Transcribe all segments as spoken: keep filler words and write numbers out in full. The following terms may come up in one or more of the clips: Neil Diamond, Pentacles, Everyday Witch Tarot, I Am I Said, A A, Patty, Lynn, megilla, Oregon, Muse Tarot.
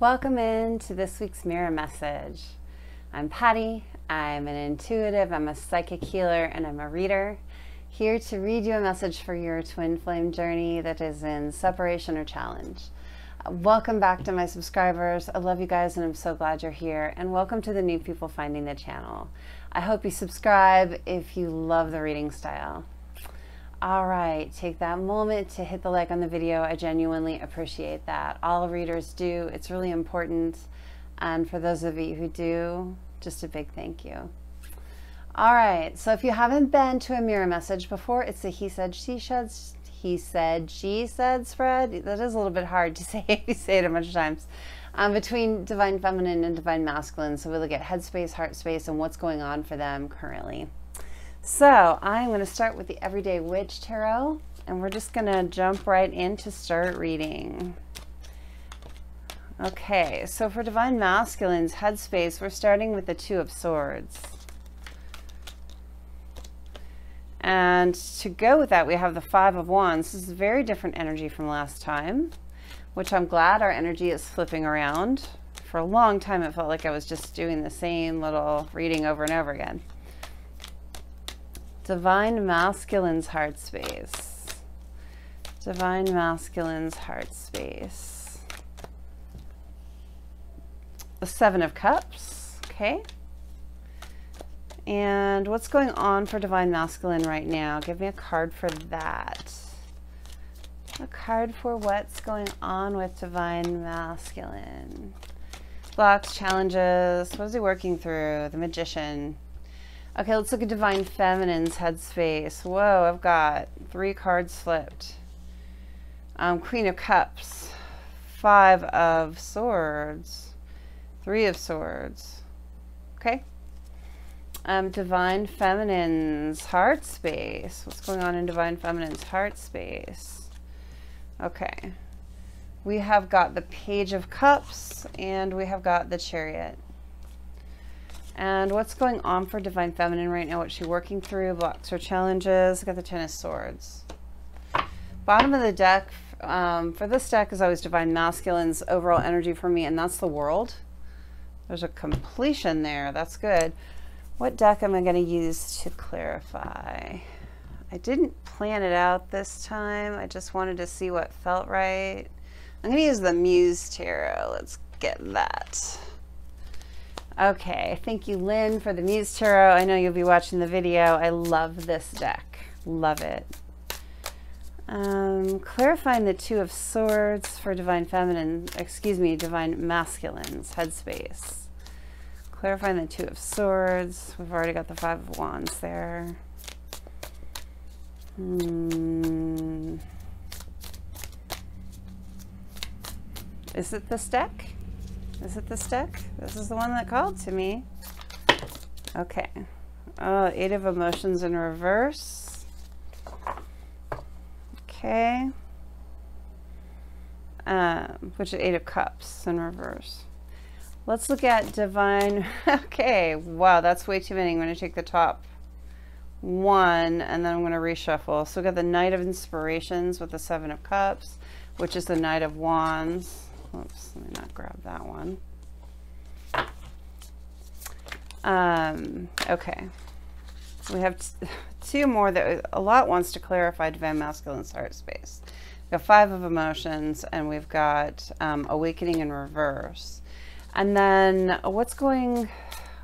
Welcome in to this week's mirror message. I'm Patty. I'm an intuitive, I'm a psychic healer, and I'm a reader, here to read you a message for your twin flame journey that is in separation or challenge. Welcome back to my subscribers. I love you guys and I'm so glad you're here, and welcome to the new people finding the channel. I hope you subscribe if you love the reading style. All right, take that moment to hit the like on the video. I genuinely appreciate that. All readers do. It's really important. And for those of you who do, just a big thank you. All right, so if you haven't been to a mirror message before, it's a he said, she said, he said, she said spread. That is a little bit hard to say if you say it a bunch of times. Um, between divine feminine and divine masculine. So we look at headspace, heart space, and what's going on for them currently. So I'm going to start with the Everyday Witch Tarot, and we're just going to jump right in to start reading. Okay, so for divine masculine's headspace, we're starting with the Two of Swords. And to go with that, we have the Five of Wands. This is a very different energy from last time, which I'm glad our energy is flipping around. For a long time, it felt like I was just doing the same little reading over and over again. Divine masculine's heart space. Divine masculine's heart space. The Seven of Cups, okay. And what's going on for divine masculine right now? Give me a card for that. A card for what's going on with divine masculine. Blocks, challenges. What is he working through? The Magician. Okay, let's look at divine feminine's headspace. Whoa, I've got three cards flipped. Um, Queen of Cups, Five of Swords. Three of Swords. Okay. Um, divine feminine's heart space. What's going on in divine feminine's heart space? Okay. We have got the Page of Cups and we have got the Chariot. And what's going on for divine feminine right now? What's she working through? Blocks or challenges? We've got the Ten of Swords. Bottom of the deck, um, for this deck is always divine masculine's overall energy for me, and that's the World. There's a completion there. That's good. What deck am I going to use to clarify? I didn't plan it out this time. I just wanted to see what felt right. I'm going to use the Muse Tarot. Let's get that. Okay. Thank you, Lynn, for the Muse Tarot. I know you'll be watching the video. I love this deck. Love it. Um, clarifying the Two of Swords for divine feminine, excuse me, divine masculine's headspace. Clarifying the Two of Swords. We've already got the Five of Wands there. Hmm. Is it this deck? Is it this deck? This is the one that called to me. Okay. Oh, Eight of Emotions in reverse. Okay, um, which is Eight of Cups in reverse. Let's look at divine, okay, wow, that's way too many. I'm going to take the top one and then I'm going to reshuffle. So we've got the Knight of Inspirations with the Seven of Cups, which is the Knight of Wands. Oops, let me not grab that one. Um, okay. We have two more that a lot wants to clarify divine masculine's heart space. We've got Five of Emotions and we've got um, Awakening in reverse. And then what's going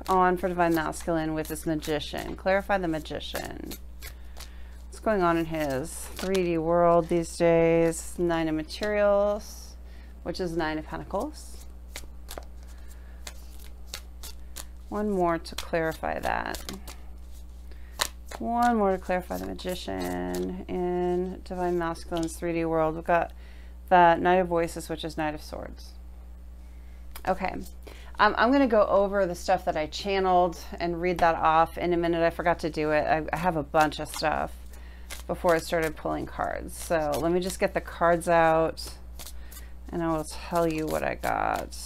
on for divine masculine with this Magician? Clarify the Magician. What's going on in his three D world these days? Nine of Materials, which is Nine of Pentacles. One more to clarify that. One more to clarify the Magician in divine masculine's three D world. We've got the Knight of Voices, which is Knight of Swords. Okay. Um, I'm going to go over the stuff that I channeled and read that off in a minute. I forgot to do it. I, I have a bunch of stuff before I started pulling cards. So let me just get the cards out and I will tell you what I got.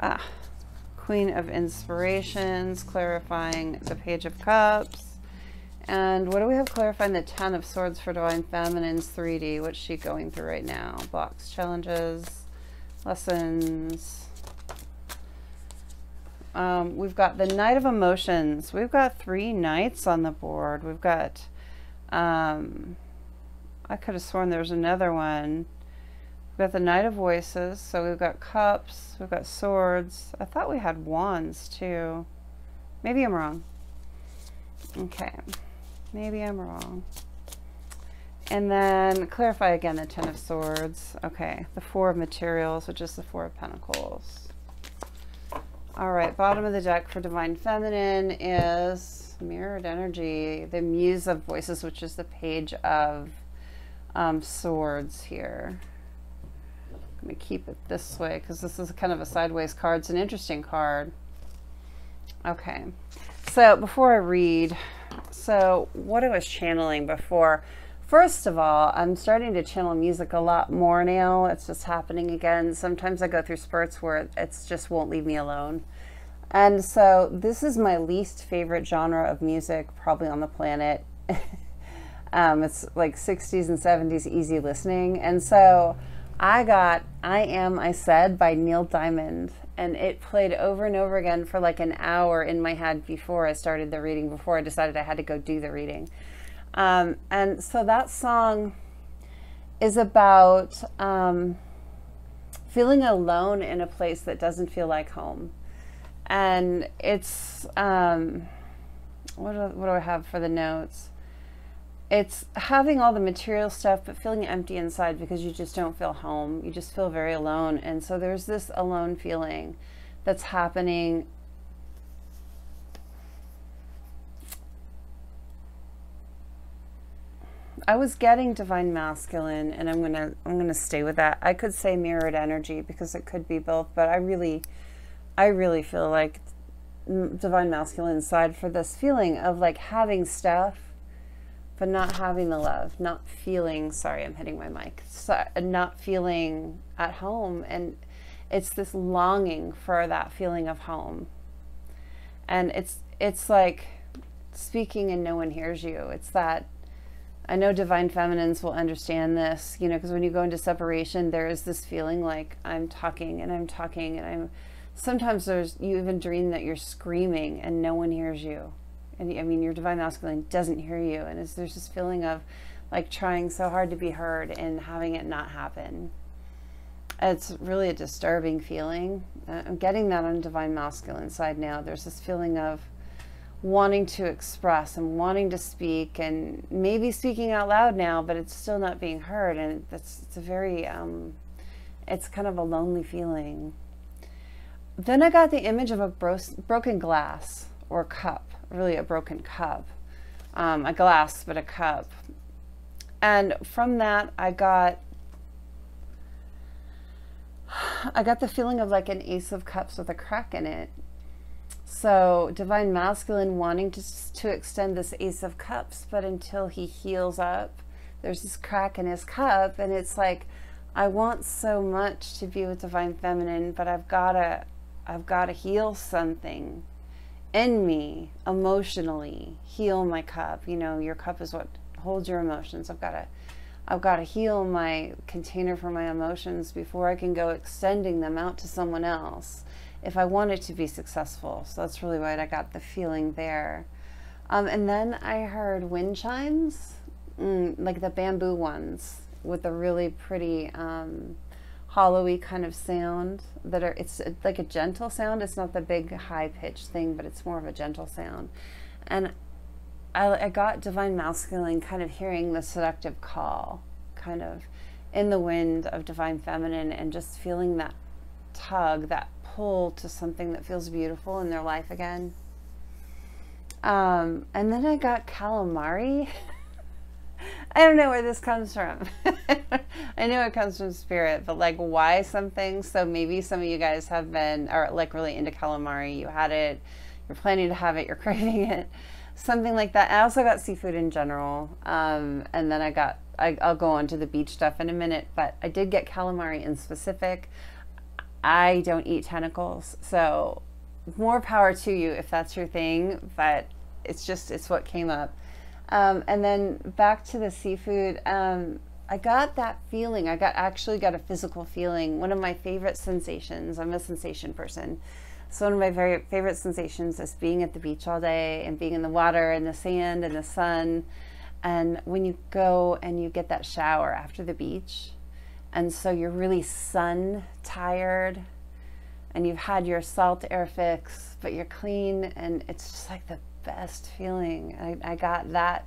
Ah. Queen of Inspirations, clarifying the Page of Cups, And what do we have clarifying the Ten of Swords for Divine Feminine's three D? What's she going through right now? Blocks, challenges, lessons. Um, we've got the Knight of Emotions. We've got three knights on the board. We've got, um, I could have sworn there was another one. We've got the Knight of Voices. So we've got cups, we've got swords. I thought we had wands too. Maybe I'm wrong. Okay. Maybe I'm wrong. And then clarify again the Ten of Swords. Okay. The Four of Materials, which is the Four of Pentacles. All right. Bottom of the deck for Divine Feminine is Mirrored Energy. The Muse of Voices, which is the Page of um, Swords here. I'm going to keep it this way because this is kind of a sideways card. It's an interesting card. Okay. So before I read, so what I was channeling before, first of all, I'm starting to channel music a lot more now. It's just happening again. Sometimes I go through spurts where it just won't leave me alone. And so this is my least favorite genre of music probably on the planet. um, it's like sixties and seventies easy listening. And so I got I Am I Said by Neil Diamond. And it played over and over again for like an hour in my head before I started the reading, before I decided I had to go do the reading. Um, and so that song is about um, feeling alone in a place that doesn't feel like home. And it's, um, what do, what do I have for the notes? It's having all the material stuff, but feeling empty inside because you just don't feel home. You just feel very alone. And so there's this alone feeling that's happening. I was getting Divine Masculine, and I'm gonna I'm gonna stay with that. I could say Mirrored Energy because it could be both, but I really I really feel like Divine Masculine side for this feeling of like having stuff, but not having the love, not feeling, sorry, I'm hitting my mic, so, not feeling at home. And it's this longing for that feeling of home. And it's, it's like speaking and no one hears you. It's that, I know Divine Feminines will understand this, you know, because when you go into separation, there is this feeling like I'm talking and I'm talking and I'm, sometimes there's, you even dream that you're screaming and no one hears you. And I mean, your Divine Masculine doesn't hear you. And it's, there's this feeling of like trying so hard to be heard and having it not happen. It's really a disturbing feeling. Uh, I'm getting that on Divine Masculine side now. There's this feeling of wanting to express and wanting to speak and maybe speaking out loud now, but it's still not being heard. And that's, it's a very, um, it's kind of a lonely feeling. Then I got the image of a bro broken glass or cup. Really a broken cup, um, a glass, but a cup. And from that, I got, I got the feeling of like an Ace of Cups with a crack in it. So Divine Masculine wanting to, to extend this Ace of Cups, but until he heals up, there's this crack in his cup. And it's like, I want so much to be with Divine Feminine, but I've gotta, I've gotta heal something in me emotionally, heal my cup. You know, your cup is what holds your emotions. I've got to, I've got to heal my container for my emotions before I can go extending them out to someone else if I want it to be successful. So that's really why I got the feeling there. Um, and then I heard wind chimes, mm, like the bamboo ones with a really pretty, um, hollowy kind of sound that are, it's like a gentle sound. It's not the big high pitched thing, but it's more of a gentle sound. And I, I got Divine Masculine kind of hearing the seductive call kind of in the wind of Divine Feminine and just feeling that tug, that pull to something that feels beautiful in their life again. Um, and then I got calamari. I don't know where this comes from. I know it comes from spirit, but like why something? So maybe some of you guys have been, or like really into calamari. You had it, you're planning to have it, you're craving it, something like that. I also got seafood in general. Um, and then I got, I, I'll go on to the beach stuff in a minute, but I did get calamari in specific. I don't eat tentacles. So more power to you if that's your thing, but it's just, it's what came up. Um, and then back to the seafood, um, I got that feeling. I got actually got a physical feeling. One of my favorite sensations, I'm a sensation person. So one of my very favorite sensations is being at the beach all day and being in the water and the sand and the sun. And when you go and you get that shower after the beach, and so you're really sun tired and you've had your salt air fix, but you're clean, and it's just like the best feeling. I, I got that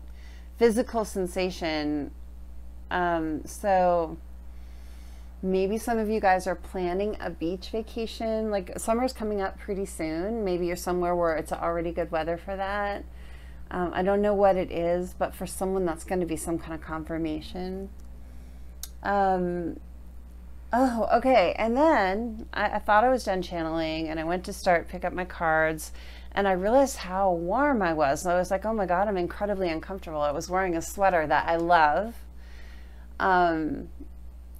physical sensation. Um, so maybe some of you guys are planning a beach vacation. Like, summer's coming up pretty soon. Maybe you're somewhere where it's already good weather for that. Um, I don't know what it is, but for someone that's going to be some kind of confirmation. Um, oh, okay. And then I, I thought I was done channeling, and I went to start pick up my cards, and I realized how warm I was. And I was like, oh my God, I'm incredibly uncomfortable. I was wearing a sweater that I love. Um,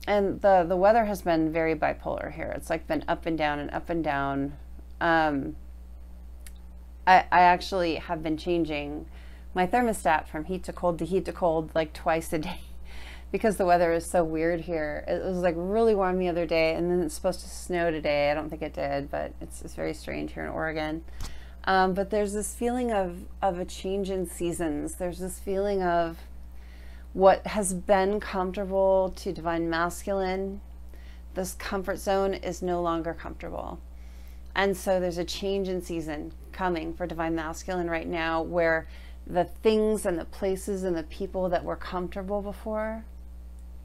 and the, the weather has been very bipolar here. It's like been up and down and up and down. Um, I, I actually have been changing my thermostat from heat to cold to heat to cold like twice a day because the weather is so weird here. It was like really warm the other day, and then it's supposed to snow today. I don't think it did, but it's, it's very strange here in Oregon. Um, but there's this feeling of, of a change in seasons. There's this feeling of what has been comfortable to divine masculine, this comfort zone is no longer comfortable. And so there's a change in season coming for divine masculine right now, where the things and the places and the people that were comfortable before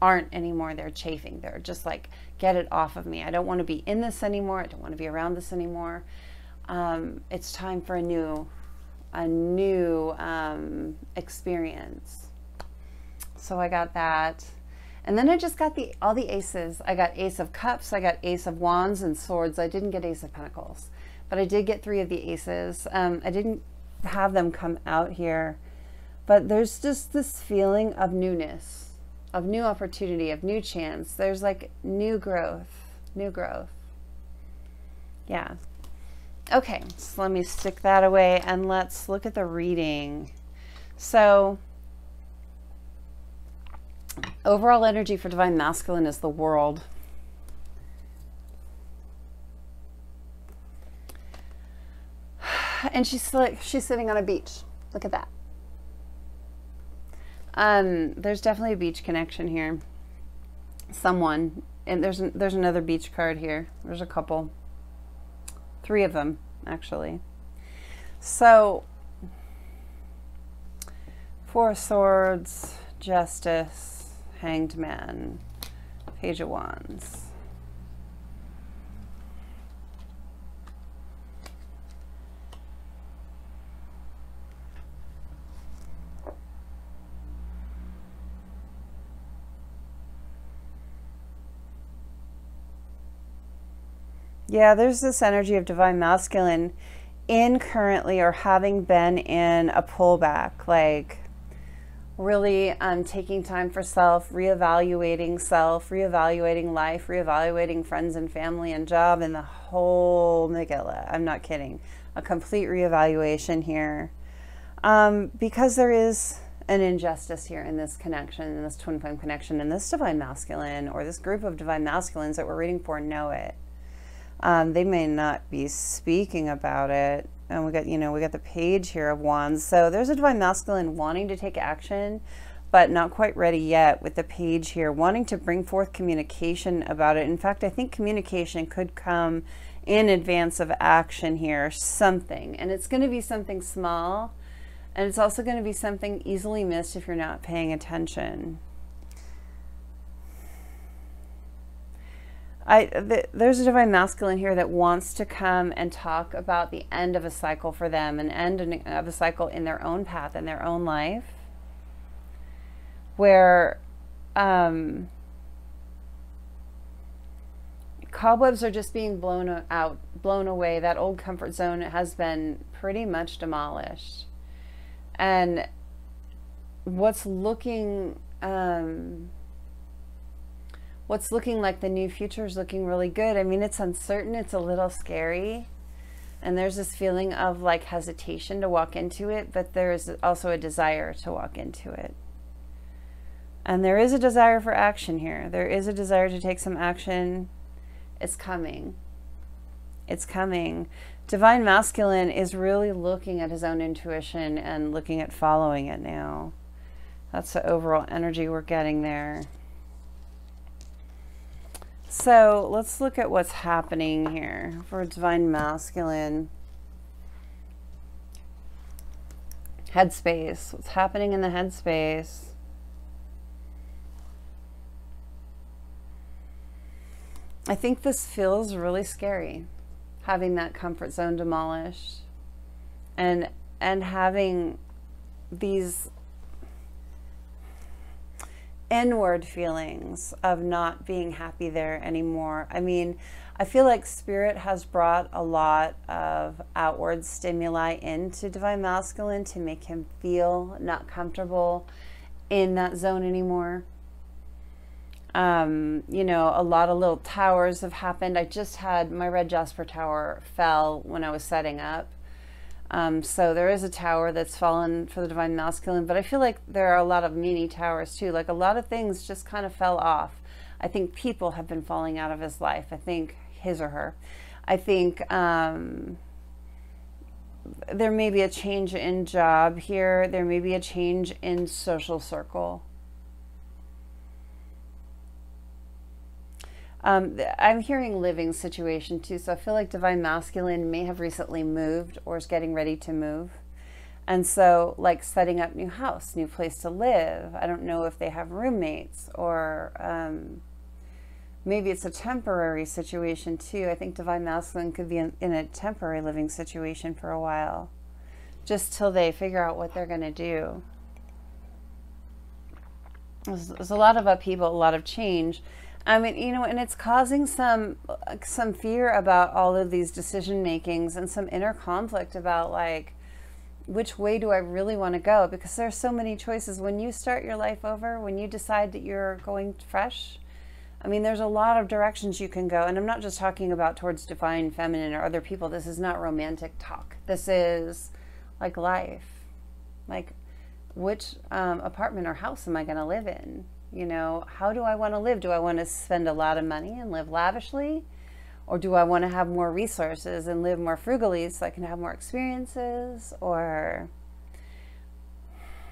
aren't anymore. They're chafing. They're just like, get it off of me. I don't want to be in this anymore. I don't want to be around this anymore. Um, it's time for a new, a new um, experience. So I got that. And then I just got the all the aces. I got Ace of Cups, I got Ace of Wands and Swords. I didn't get Ace of Pentacles, but I did get three of the aces. Um, I didn't have them come out here, but there's just this feeling of newness, of new opportunity, of new chance. There's like new growth, new growth. Yeah. Okay, so let me stick that away and let's look at the reading. So overall energy for divine masculine is the world. And she's like, she's sitting on a beach. Look at that. Um, there's definitely a beach connection here. Someone, and there's, an, there's another beach card here. There's a couple, three of them actually. So Four of Swords, Justice, Hanged Man, Page of Wands. Yeah, there's this energy of divine masculine in currently, or having been in, a pullback, like really um, taking time for self, reevaluating self, reevaluating life, reevaluating friends and family and job and the whole megilla. I'm not kidding. A complete reevaluation here, um, because there is an injustice here in this connection, in this twin flame connection, and this divine masculine, or this group of divine masculines that we're reading for, know it. Um, they may not be speaking about it. And we got, you know, we got the Page here of Wands. So there's a divine masculine wanting to take action, but not quite ready yet, with the Page here, wanting to bring forth communication about it. In fact, I think communication could come in advance of action here, something. And it's going to be something small. And it's also going to be something easily missed if you're not paying attention. I, th there's a divine masculine here that wants to come and talk about the end of a cycle for them, an end of a cycle in their own path, in their own life, where um, cobwebs are just being blown out, blown away. That old comfort zone has been pretty much demolished. And what's looking... Um, What's looking like the new future is looking really good. I mean, it's uncertain. It's a little scary. And there's this feeling of like hesitation to walk into it, but there is also a desire to walk into it. And there is a desire for action here. There is a desire to take some action. It's coming. It's coming. Divine Masculine is really looking at his own intuition and looking at following it now. That's the overall energy we're getting there. So let's look at what's happening here for Divine Masculine. Headspace. What's happening in the headspace? I think this feels really scary, having that comfort zone demolished and and having these inward feelings of not being happy there anymore. I mean, I feel like Spirit has brought a lot of outward stimuli into Divine Masculine to make him feel not comfortable in that zone anymore. Um, you know, a lot of little towers have happened. I just had my red jasper tower fell when I was setting up. Um, so there is a tower that's fallen for the Divine Masculine, but I feel like there are a lot of mini towers too. Like a lot of things just kind of fell off. I think people have been falling out of his life. I think his or her. I think um, there may be a change in job here. There may be a change in social circle. Um, I'm hearing living situation too, so I feel like Divine Masculine may have recently moved or is getting ready to move. And so like setting up new house, new place to live. I don't know if they have roommates or um, maybe it's a temporary situation too. I think Divine Masculine could be in, in a temporary living situation for a while, just till they figure out what they're going to do. There's, there's a lot of upheaval, a lot of change. I mean, you know, and it's causing some some fear about all of these decision makings and some inner conflict about like, which way do I really want to go? Because there's so many choices. When you start your life over, when you decide that you're going fresh, I mean, there's a lot of directions you can go. And I'm not just talking about towards divine feminine or other people. This is not romantic talk. This is like life. Like, which um, apartment or house am I going to live in? You know, how do I want to live? Do I want to spend a lot of money and live lavishly? Or do I want to have more resources and live more frugally so I can have more experiences? Or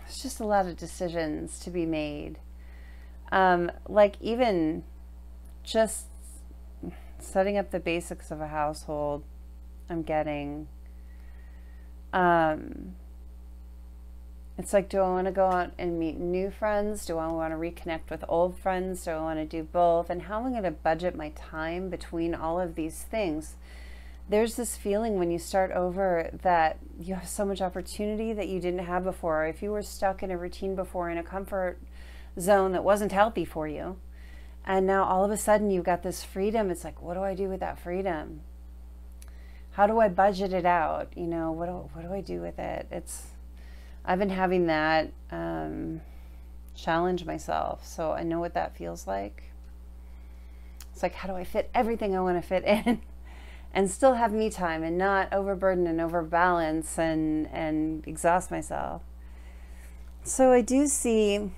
it's just a lot of decisions to be made. Um, like even just setting up the basics of a household, I'm getting... Um, It's like, do I want to go out and meet new friends? Do I want to reconnect with old friends? Do I want to do both? And how am I going to budget my time between all of these things? There's this feeling when you start over that you have so much opportunity that you didn't have before. If you were stuck in a routine before, in a comfort zone that wasn't healthy for you, and now all of a sudden you've got this freedom. It's like, what do I do with that freedom? How do I budget it out? You know, what do, what do I do with it? It's... I've been having that um, challenge myself, so I know what that feels like. It's like, how do I fit everything I want to fit in and still have me time and not overburden and overbalance and, and exhaust myself? So I do see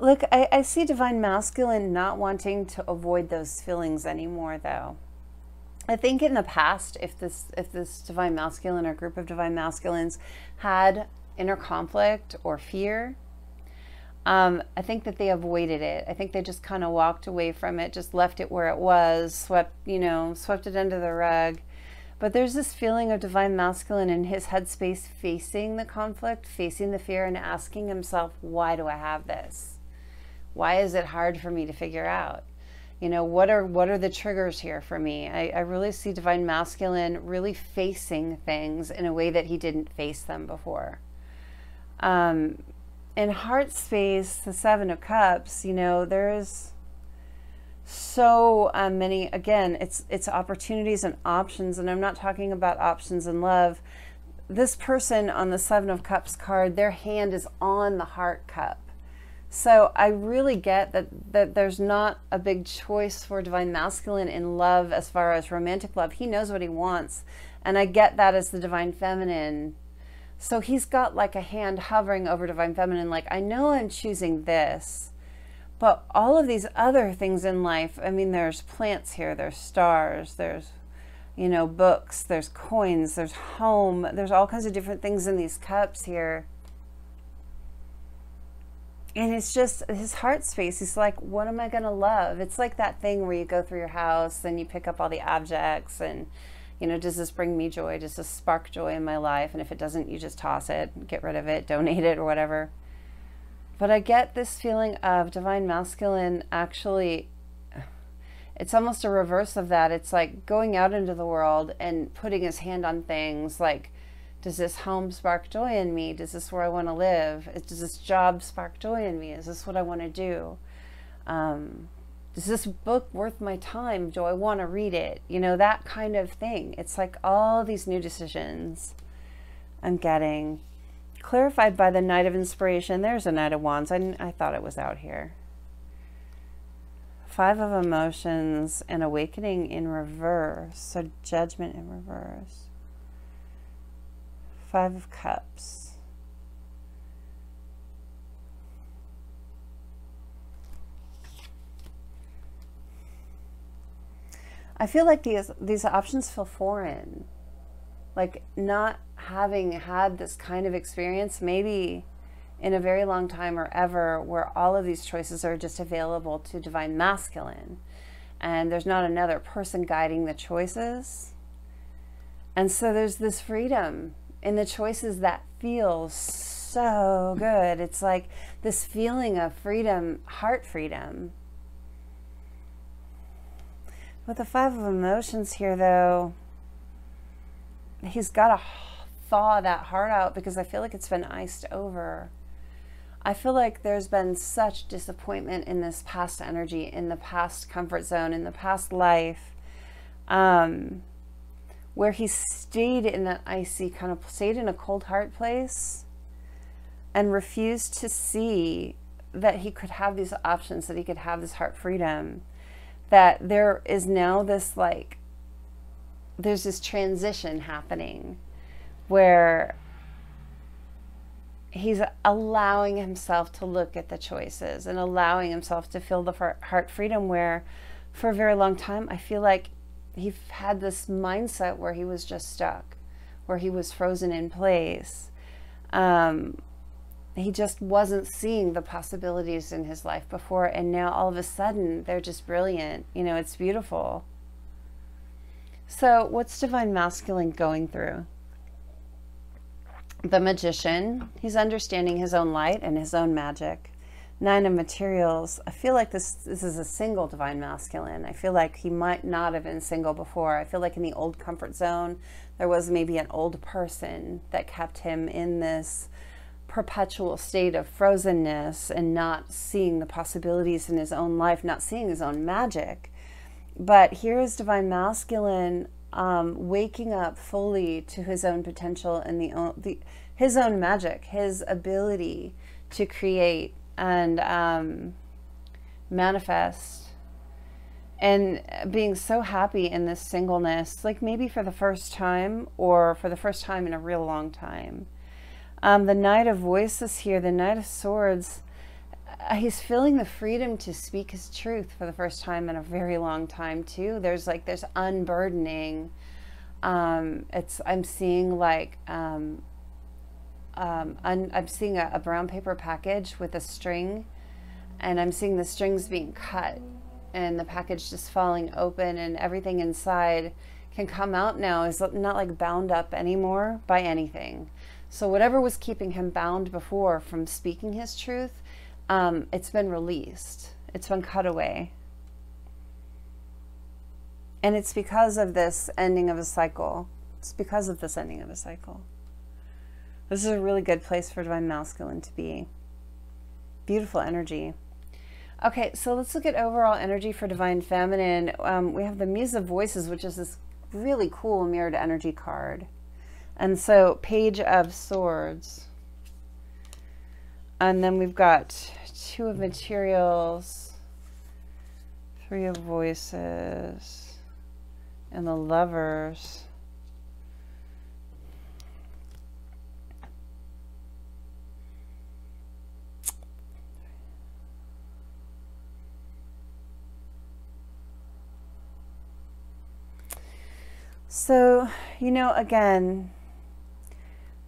look I, I see Divine Masculine not wanting to avoid those feelings anymore though. I think in the past, if this if this Divine Masculine or group of Divine Masculines had inner conflict or fear, um, I think that they avoided it. I think they just kind of walked away from it, just left it where it was, swept, you know, swept it under the rug. But there's this feeling of Divine Masculine in his headspace facing the conflict, facing the fear and asking himself, why do I have this? Why is it hard for me to figure out? You know, what are what are the triggers here for me? I, I really see Divine Masculine really facing things in a way that he didn't face them before. Um, in heart space, the Seven of Cups, you know, there's so uh, many, again, it's, it's opportunities and options, and I'm not talking about options in love. This person on the Seven of Cups card, their hand is on the heart cup. So I really get that, that there's not a big choice for Divine Masculine in love as far as romantic love. He knows what he wants. And I get that as the Divine Feminine. So he's got like a hand hovering over Divine Feminine. Like, I know I'm choosing this, but all of these other things in life, I mean, there's plants here, there's stars, there's, you know, books, there's coins, there's home, there's all kinds of different things in these cups here. And it's just his heart space. He's like, what am I going to love? It's like that thing where you go through your house and you pick up all the objects and, you know, does this bring me joy? Does this spark joy in my life? And if it doesn't, you just toss it, get rid of it, donate it or whatever. But I get this feeling of Divine Masculine actually, it's almost a reverse of that. It's like going out into the world and putting his hand on things like, does this home spark joy in me? Does this where I want to live? Does this job spark joy in me? Is this what I want to do? Um, is this book worth my time? Do I want to read it? You know, that kind of thing. It's like all these new decisions I'm getting. Clarified by the Knight of Inspiration. There's a Knight of Wands. I, I thought it was out here. Five of Emotions and Awakening in reverse. So Judgment in reverse. Five of Cups. I feel like these, these options feel foreign. Like not having had this kind of experience, maybe in a very long time or ever, where all of these choices are just available to Divine Masculine. And there's not another person guiding the choices. And so there's this freedom in the choices that feels so good. It's like this feeling of freedom, heart freedom. With the Five of Emotions here though, he's got to thaw that heart out because I feel like it's been iced over. I feel like there's been such disappointment in this past energy, in the past comfort zone, in the past life. Um, where he stayed in that icy kind of, stayed in a cold heart place and refused to see that he could have these options, that he could have this heart freedom, that there is now this like, there's this transition happening where he's allowing himself to look at the choices and allowing himself to feel the heart freedom, where for a very long time, I feel like he had this mindset where he was just stuck, where he was frozen in place. Um, he just wasn't seeing the possibilities in his life before. And now all of a sudden they're just brilliant. You know, it's beautiful. So what's Divine Masculine going through? The Magician. He's understanding his own light and his own magic. Nine of Materials. I feel like this, this is a single Divine Masculine. I feel like he might not have been single before. I feel like in the old comfort zone, there was maybe an old person that kept him in this perpetual state of frozenness and not seeing the possibilities in his own life, not seeing his own magic. But here is Divine Masculine um, waking up fully to his own potential and the, the his own magic, his ability to create and um, manifest, and being so happy in this singleness, like maybe for the first time or for the first time in a real long time. Um, the Knight of Voices here, the Knight of Swords, uh, he's feeling the freedom to speak his truth for the first time in a very long time too. There's like this unburdening, um, it's, I'm seeing like, um, Um, I'm, I'm seeing a, a brown paper package with a string, and I'm seeing the strings being cut and the package just falling open, and everything inside can come out now. It's not like bound up anymore by anything. So whatever was keeping him bound before from speaking his truth, um, it's been released. It's been cut away. And it's because of this ending of a cycle. It's because of this ending of a cycle. This is a really good place for Divine Masculine to be. Beautiful energy. Okay, so let's look at overall energy for Divine Feminine. Um, we have the Muse of Voices, which is this really cool mirrored energy card. And so Page of Swords. And then we've got Two of Materials, Three of Voices, and the Lovers. So, you know, again,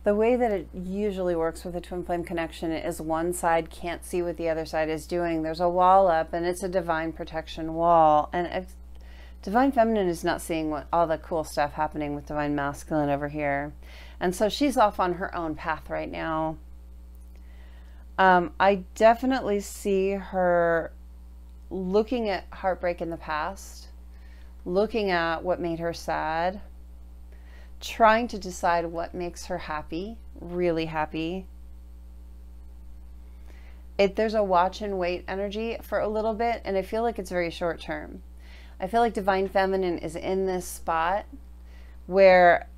the way that it usually works with a twin flame connection is one side can't see what the other side is doing. There's a wall up, and it's a divine protection wall. And divine feminine is not seeing what, all the cool stuff happening with divine masculine over here. And so she's off on her own path right now. Um, I definitely see her looking at heartbreak in the past, looking at what made her sad, trying to decide what makes her happy, really happy. If there's a watch and wait energy for a little bit, and I feel like it's very short term. I feel like divine feminine is in this spot where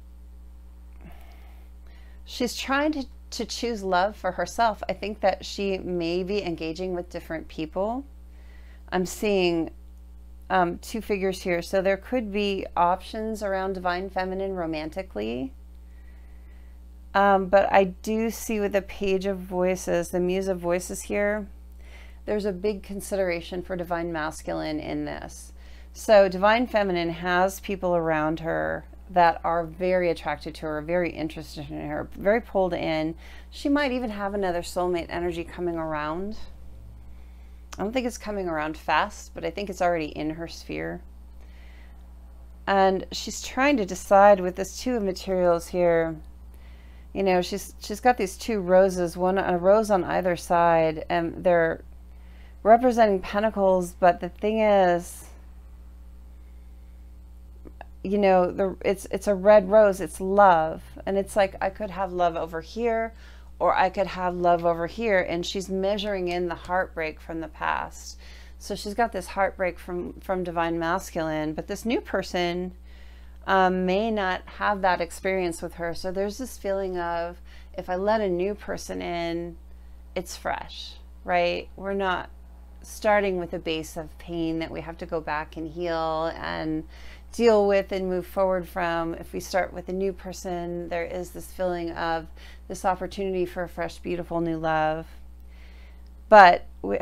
she's trying to, to choose love for herself. I think that she may be engaging with different people. I'm seeing Um, two figures here. So there could be options around divine feminine romantically. Um, but I do see with the Page of Voices, the Muse of Voices here, there's a big consideration for divine masculine in this. So divine feminine has people around her that are very attracted to her, very interested in her, very pulled in. She might even have another soulmate energy coming around. I don't think it's coming around fast, but I think it's already in her sphere. And she's trying to decide with this Two of Materials here. You know, she's she's got these two roses, one a rose on either side, and they're representing pentacles, but the thing is, you know, the it's it's a red rose, it's love. And it's like, I could have love over here, or I could have love over here. And she's measuring in the heartbreak from the past. So she's got this heartbreak from, from divine masculine, but this new person um, may not have that experience with her. So there's this feeling of, if I let a new person in, it's fresh, right? We're not starting with a base of pain that we have to go back and heal and deal with and move forward from. If we start with a new person, there is this feeling of this opportunity for a fresh, beautiful new love. But we,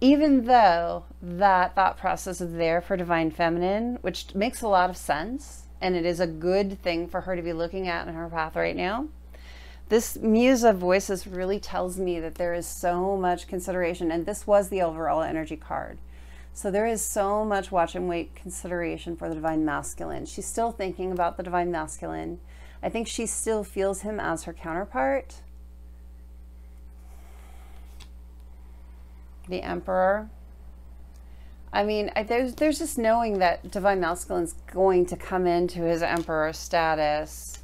even though that thought process is there for divine feminine, which makes a lot of sense, and it is a good thing for her to be looking at in her path right now, this Muse of Voices really tells me that there is so much consideration, and this was the overall energy card. So there is so much watch and wait consideration for the divine masculine. She's still thinking about the divine masculine. I think she still feels him as her counterpart, the Emperor. I mean, I, there's, there's just knowing that divine masculine's going to come into his Emperor status.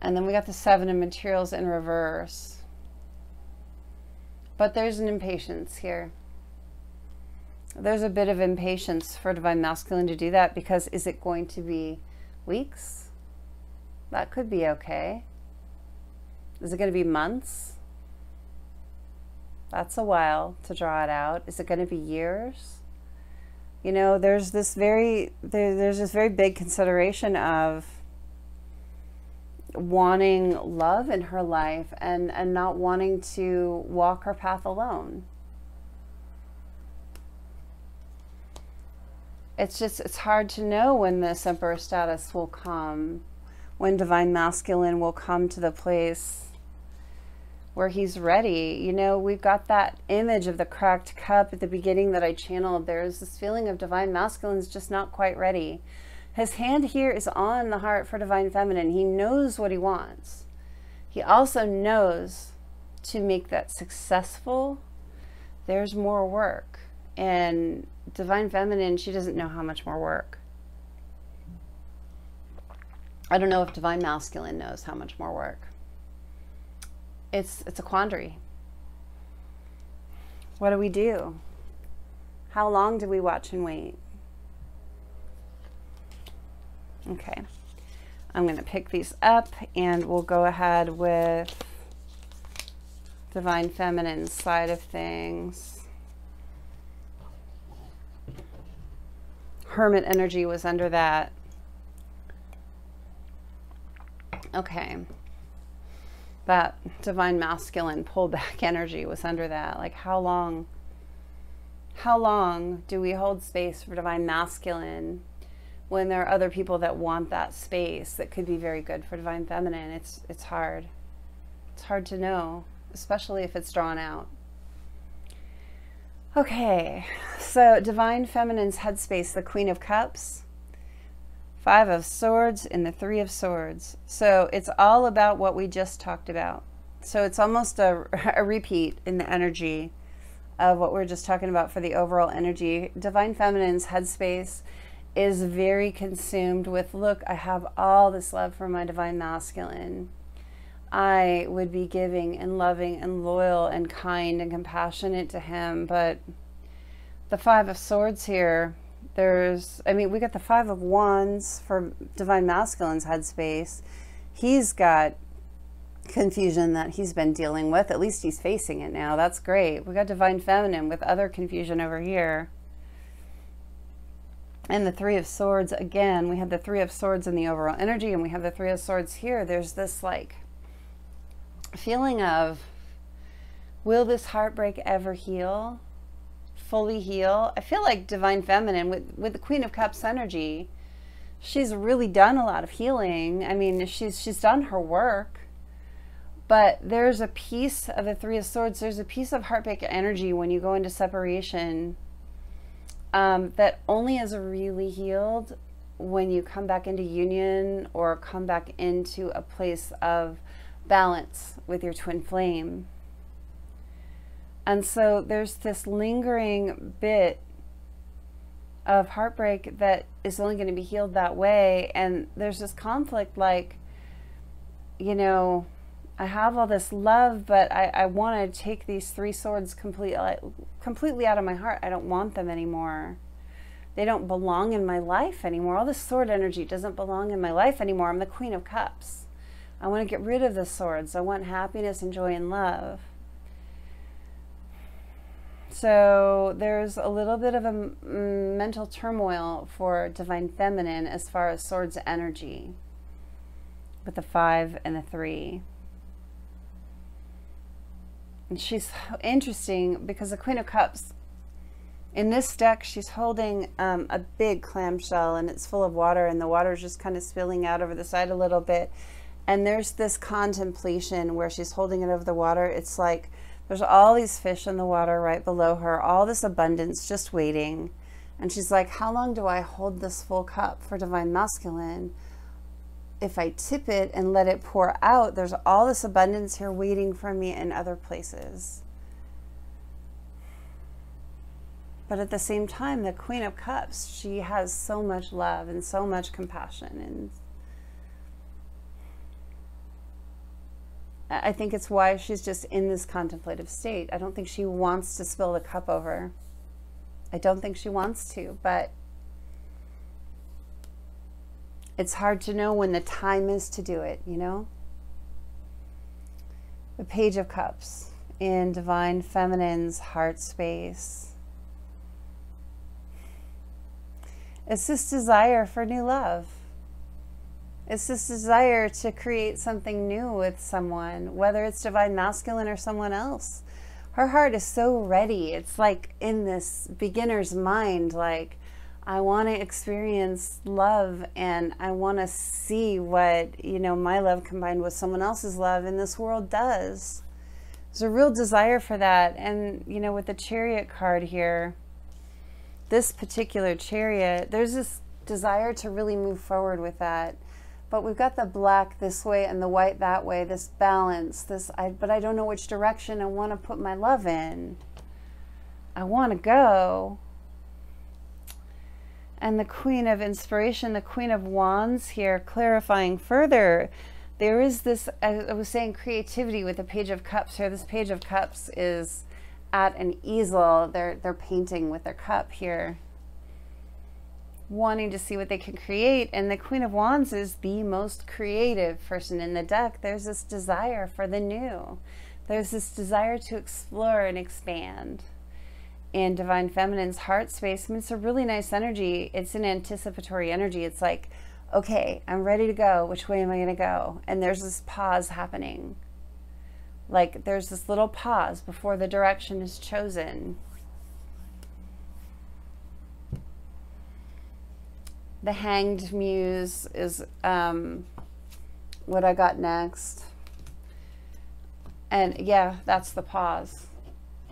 And then we got the Seven of Materials in reverse. But there's an impatience here. There's a bit of impatience for divine masculine to do that, because is it going to be weeks? That could be okay. Is it going to be months? That's a while to draw it out. Is it going to be years? You know, there's this very, there, there's this very big consideration of wanting love in her life and, and not wanting to walk her path alone. It's just, it's hard to know when this Emperor status will come, when divine masculine will come to the place where he's ready. You know, we've got that image of the cracked cup at the beginning that I channeled. There's this feeling of divine masculine's just not quite ready. His hand here is on the heart for divine feminine. He knows what he wants. He also knows to make that successful, there's more work. And divine feminine, she doesn't know how much more work. I don't know if divine masculine knows how much more work. It's, it's a quandary. What do we do? How long do we watch and wait? Okay. I'm going to pick these up, and we'll go ahead with divine feminine side of things. Hermit energy was under that. Okay. That divine masculine pullback energy was under that. Like how long, how long do we hold space for divine masculine when there are other people that want that space that could be very good for divine feminine? It's, it's hard. It's hard to know, especially if it's drawn out. Okay, so divine feminine's headspace, the Queen of Cups, Five of Swords, and the Three of Swords. So it's all about what we just talked about. So it's almost a, a repeat in the energy of what we we're just talking about for the overall energy. Divine feminine's headspace is very consumed with, look, I have all this love for my divine masculine. I would be giving and loving and loyal and kind and compassionate to him. But the Five of Swords here, there's, I mean, we got the Five of Wands for divine masculine's headspace. He's got confusion that he's been dealing with. At least he's facing it now. That's great. We got divine feminine with other confusion over here. And the Three of Swords, again, we have the Three of Swords in the overall energy, and we have the Three of Swords here. There's this like feeling of, will this heartbreak ever heal, fully heal? I feel like divine feminine with with the Queen of Cups energy, she's really done a lot of healing. I mean, she's she's done her work, but there's a piece of the Three of Swords, there's a piece of heartbreak energy when you go into separation um, that only is really healed when you come back into union or come back into a place of balance with your twin flame. And so there's this lingering bit of heartbreak that is only going to be healed that way. And there's this conflict, like, you know, I have all this love, but I, I want to take these three swords complete, like, completely out of my heart. I don't want them anymore. They don't belong in my life anymore. All this sword energy doesn't belong in my life anymore. I'm the Queen of Cups. I want to get rid of the swords. I want happiness and joy and love. So there's a little bit of a mental turmoil for divine feminine as far as swords energy with the Five and the Three. And she's interesting because the Queen of Cups, in this deck, she's holding um, a big clamshell, and it's full of water, and the water's just kind of spilling out over the side a little bit. And there's this contemplation where she's holding it over the water. It's like there's all these fish in the water right below her, all this abundance just waiting. And she's like, how long do I hold this full cup for divine masculine? If I tip it and let it pour out, there's all this abundance here waiting for me in other places. But at the same time, the Queen of Cups, she has so much love and so much compassion, and I think it's why she's just in this contemplative state. I don't think she wants to spill the cup over. I don't think she wants to, but it's hard to know when the time is to do it, you know? The Page of Cups in divine feminine's heart space. It's this desire for new love. It's this desire to create something new with someone, whether it's divine masculine or someone else. Her heart is so ready. It's like in this beginner's mind, like, I want to experience love, and I want to see what, you know, my love combined with someone else's love in this world does. There's a real desire for that. And, you know, with the Chariot card here, this particular Chariot, there's this desire to really move forward with that. But we've got the black this way and the white that way, this balance, this, I, but I don't know which direction I want to put my love in. I want to go. And the Queen of Inspiration, the Queen of Wands here, clarifying further, there is this, I was saying creativity with the Page of Cups here. This Page of Cups is at an easel. They're, they're painting with their cup here, wanting to see what they can create. And the Queen of Wands is the most creative person in the deck. There's this desire for the new. There's this desire to explore and expand. And Divine Feminine's heart space, I mean, it's a really nice energy. It's an anticipatory energy. It's like, okay, I'm ready to go. Which way am I going to go? And there's this pause happening. Like there's this little pause before the direction is chosen. The Hanged Muse is um, what I got next. And yeah, that's the pause.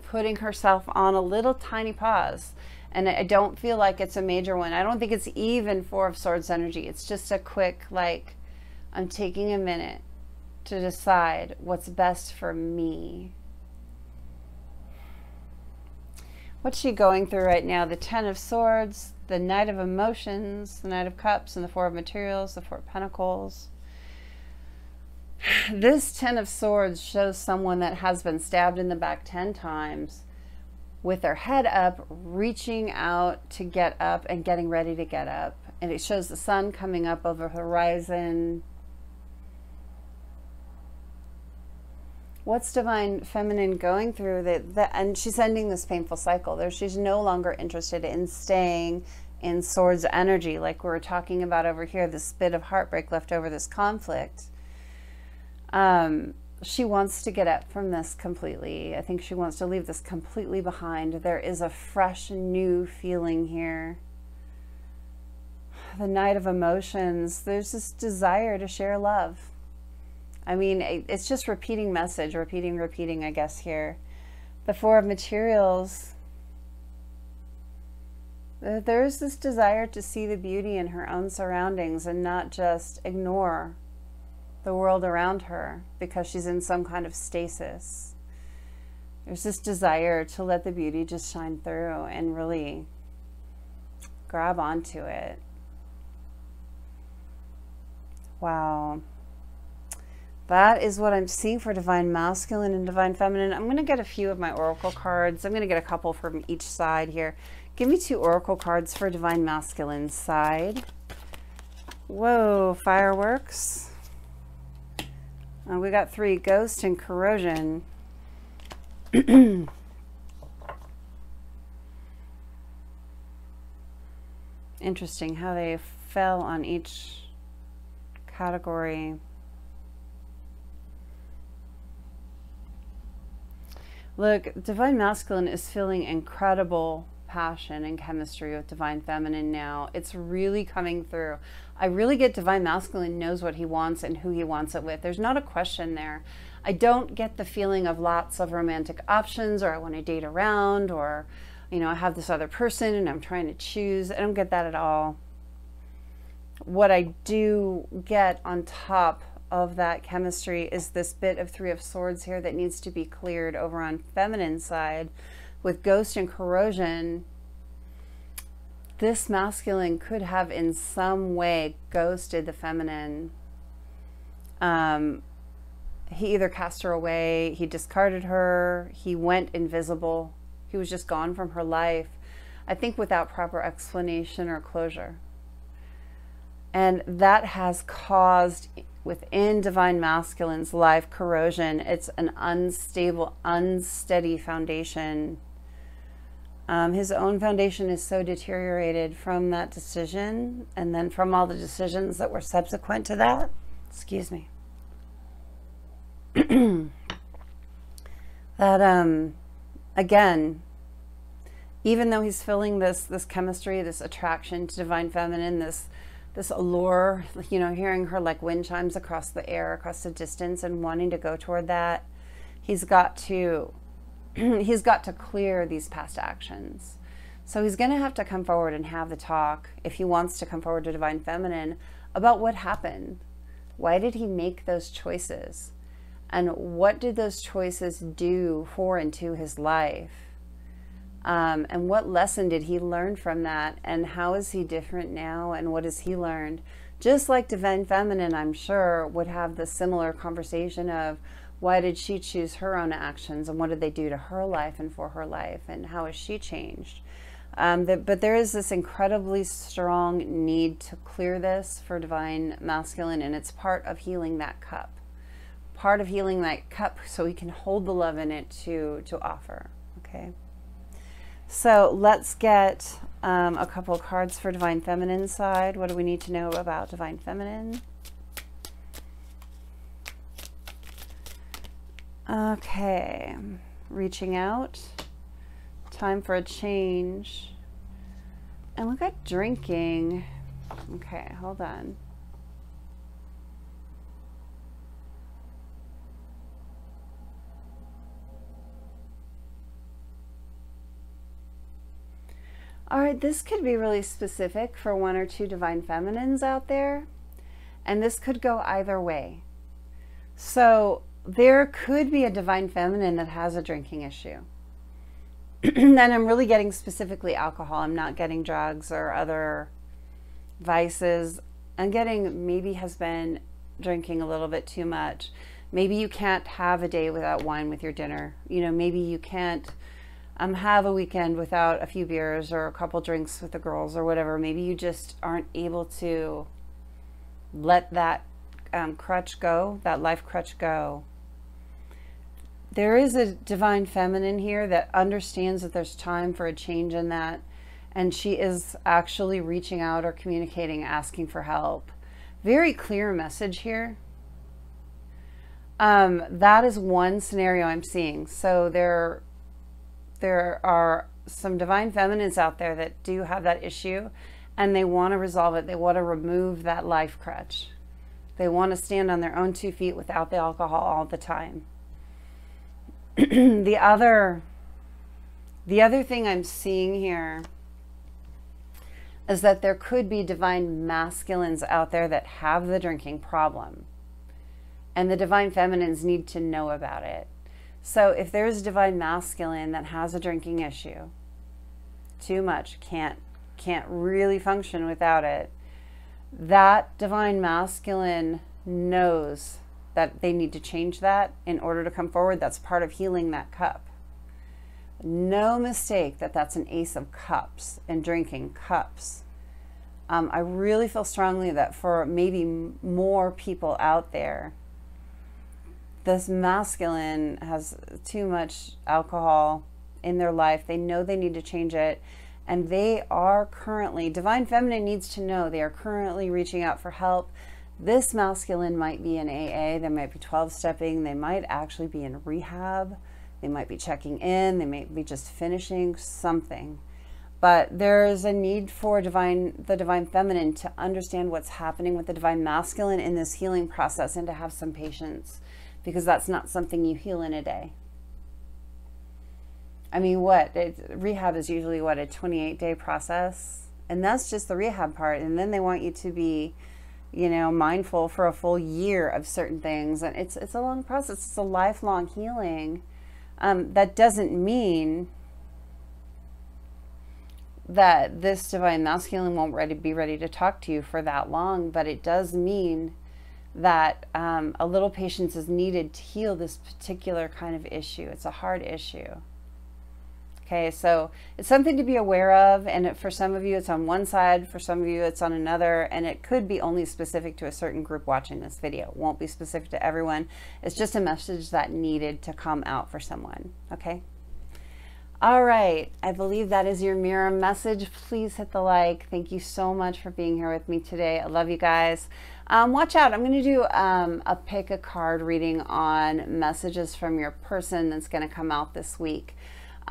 Putting herself on a little tiny pause. And I don't feel like it's a major one. I don't think it's even Four of Swords energy. It's just a quick, like, I'm taking a minute to decide what's best for me. What's she going through right now? The Ten of Swords, the Knight of Emotions, the Knight of Cups, and the Four of Materials, the Four of Pentacles. This Ten of Swords shows someone that has been stabbed in the back ten times with their head up, reaching out to get up and getting ready to get up. And it shows the sun coming up over horizon. What's Divine Feminine going through? That, that, and she's ending this painful cycle. There, she's no longer interested in staying in Swords energy, like we were talking about over here, this bit of heartbreak left over, this conflict. Um, she wants to get up from this completely. I think she wants to leave this completely behind. There is a fresh, new feeling here. The Knight of Emotions, there's this desire to share love. I mean, it's just repeating message, repeating, repeating, I guess, here. The Four of Materials, there's this desire to see the beauty in her own surroundings and not just ignore the world around her because she's in some kind of stasis. There's this desire to let the beauty just shine through and really grab onto it. Wow. That is what I'm seeing for Divine Masculine and Divine Feminine. I'm going to get a few of my Oracle cards. I'm going to get a couple from each side here. Give me two Oracle cards for Divine Masculine side. Whoa, fireworks. Uh, we got three, Ghost and Corrosion. Interesting how they fell on each category. Look, Divine Masculine is feeling incredible passion and chemistry with Divine Feminine now. It's really coming through. I really get Divine Masculine knows what he wants and who he wants it with. There's not a question there. I don't get the feeling of lots of romantic options, or I want to date around, or, you know, I have this other person and I'm trying to choose. I don't get that at all. What I do get on top of that chemistry is this bit of Three of Swords here that needs to be cleared over on Feminine side. With Ghost and Corrosion, this Masculine could have in some way ghosted the Feminine. Um, he either cast her away, he discarded her, he went invisible, he was just gone from her life, I think without proper explanation or closure. And that has caused within Divine Masculine's life corrosion. It's an unstable, unsteady foundation. Um, his own foundation is so deteriorated from that decision, and then from all the decisions that were subsequent to that. Excuse me. That, um, again, even though he's feeling this, this chemistry, this attraction to Divine Feminine, this, this allure, you know, hearing her like wind chimes across the air, across the distance, and wanting to go toward that, he's got to, he's got to clear these past actions. So he's going to have to come forward and have the talk, if he wants to come forward to Divine Feminine, about what happened. Why did he make those choices? And what did those choices do for and to his life? Um, and what lesson did he learn from that? And how is he different now? And what has he learned? Just like Divine Feminine, I'm sure, would have the similar conversation of why did she choose her own actions? And what did they do to her life and for her life? And how has she changed? Um, the, but there is this incredibly strong need to clear this for Divine Masculine. And it's part of healing that cup, part of healing that cup so he can hold the love in it to, to offer, okay? So let's get um, a couple of cards for Divine Feminine side. What do we need to know about Divine Feminine? Okay, reaching out, time for a change. And look at drinking. Okay, hold on. All right, this could be really specific for one or two Divine Feminines out there. And this could go either way. So there could be a Divine Feminine that has a drinking issue. And I'm really getting specifically alcohol. I'm not getting drugs or other vices. I'm getting maybe has been drinking a little bit too much. Maybe you can't have a day without wine with your dinner. You know, maybe you can't um, have a weekend without a few beers or a couple drinks with the girls or whatever. Maybe you just aren't able to let that um, crutch go, that life crutch go. There is a Divine Feminine here that understands that there's time for a change in that, and she is actually reaching out or communicating, asking for help. Very clear message here. Um, that is one scenario I'm seeing. So there, there are some Divine Feminines out there that do have that issue, and they want to resolve it. They want to remove that life crutch. They want to stand on their own two feet without the alcohol all the time. The other, the other thing I'm seeing here is that there could be Divine Masculines out there that have the drinking problem, and the Divine Feminines need to know about it. So if there's a Divine Masculine that has a drinking issue, too much, can't, can't really function without it, that Divine Masculine knows that they need to change that in order to come forward. That's part of healing that cup. No mistake that that's an Ace of Cups and drinking cups. Um, I really feel strongly that for maybe more people out there, this Masculine has too much alcohol in their life. They know they need to change it. And they are currently, Divine Feminine needs to know, they are currently reaching out for help. This Masculine might be in A A, they might be twelve stepping, they might actually be in rehab, they might be checking in, they might be just finishing something. But there is a need for divine, the Divine Feminine to understand what's happening with the Divine Masculine in this healing process and to have some patience, because that's not something you heal in a day. I mean, what? It, rehab is usually, what, a twenty-eight day process? And that's just the rehab part. And then they want you to be, you know, mindful for a full year of certain things. And it's, it's a long process. It's a lifelong healing. Um, that doesn't mean that this Divine Masculine won't ready, be ready to talk to you for that long, but it does mean that um, a little patience is needed to heal this particular kind of issue. It's a hard issue. Okay, so it's something to be aware of, and it, for some of you it's on one side, for some of you it's on another, and it could be only specific to a certain group watching this video. It won't be specific to everyone. It's just a message that needed to come out for someone, okay? All right, I believe that is your mirror message. Please hit the like. Thank you so much for being here with me today. I love you guys. Um, watch out, I'm gonna do um, a pick a card reading on messages from your person that's gonna come out this week.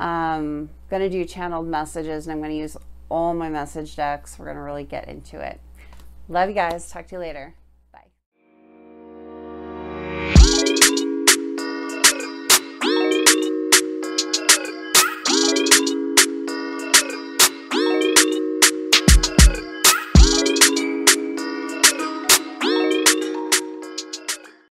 I'm um, going to do channeled messages, and I'm going to use all my message decks. We're going to really get into it. Love you guys. Talk to you later.